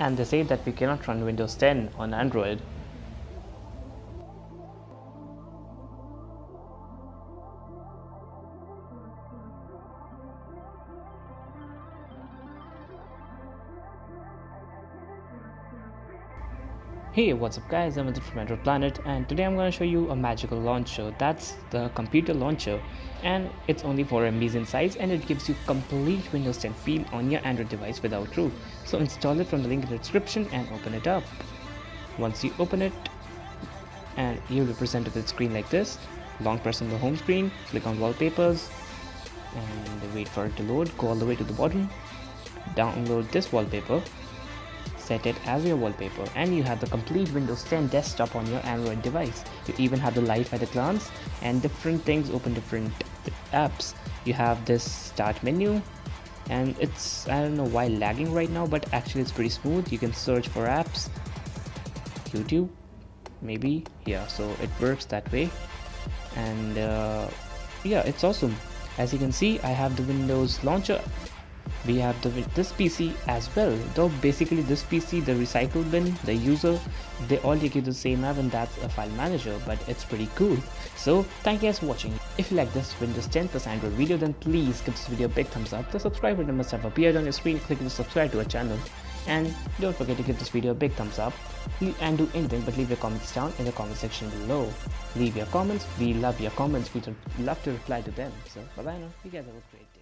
and they say that we cannot run Windows 10 on Android. Hey, what's up guys, I'm Andrew from Android Planet, and today I'm going to show you a magical launcher. That's the Computer Launcher, and it's only 4 MBs in size, and it gives you complete Windows 10 feel on your Android device without root. So install it from the link in the description and open it up. Once you open it, and you'll be presented with a screen like this. Long press on the home screen, click on wallpapers, and wait for it to load. Go all the way to the bottom, download this wallpaper. Set it as your wallpaper, and you have the complete Windows 10 desktop on your Android device. You even have the life at a glance and different things, open different apps. You have this start menu, and it's, I don't know why lagging right now, but actually it's pretty smooth. You can search for apps, YouTube maybe, yeah, so it works that way. And yeah, it's awesome. As you can see, I have the Windows launcher. We have this PC as well, though basically this PC, the recycle bin, the user, they all take you the same app, and that's a file manager, but it's pretty cool. So thank you guys for watching. If you like this Windows 10 plus Android video, then please give this video a big thumbs up. The subscribe button must have appeared on your screen. Click to subscribe to our channel, and don't forget to give this video a big thumbs up, and do anything but leave your comments down in the comment section below. Leave your comments, we love your comments, we love to reply to them. So bye bye now, you guys have a great day.